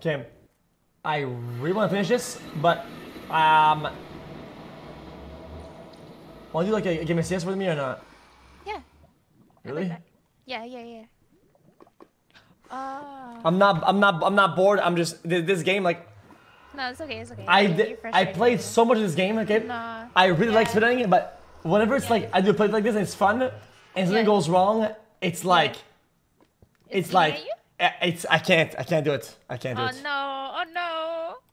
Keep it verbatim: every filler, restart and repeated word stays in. Okay. I really want to finish this, but um, want to do like a, a game of C S with me or not? Yeah. Really? Like yeah, yeah, yeah. Uh, I'm not, I'm not, I'm not bored. I'm just this, this game like. No, it's okay. It's okay. I did, I played so much of this game. Okay. Nah. I really yeah. like spinning it, but whenever it's yeah. like I do play it like this and it's fun, and something yeah. goes wrong, it's like, yeah. it's, it's like. It's I can't, I can't do it. I can't do oh, it. Oh no, oh no.